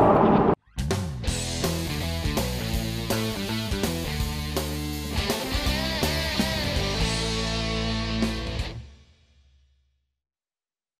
て。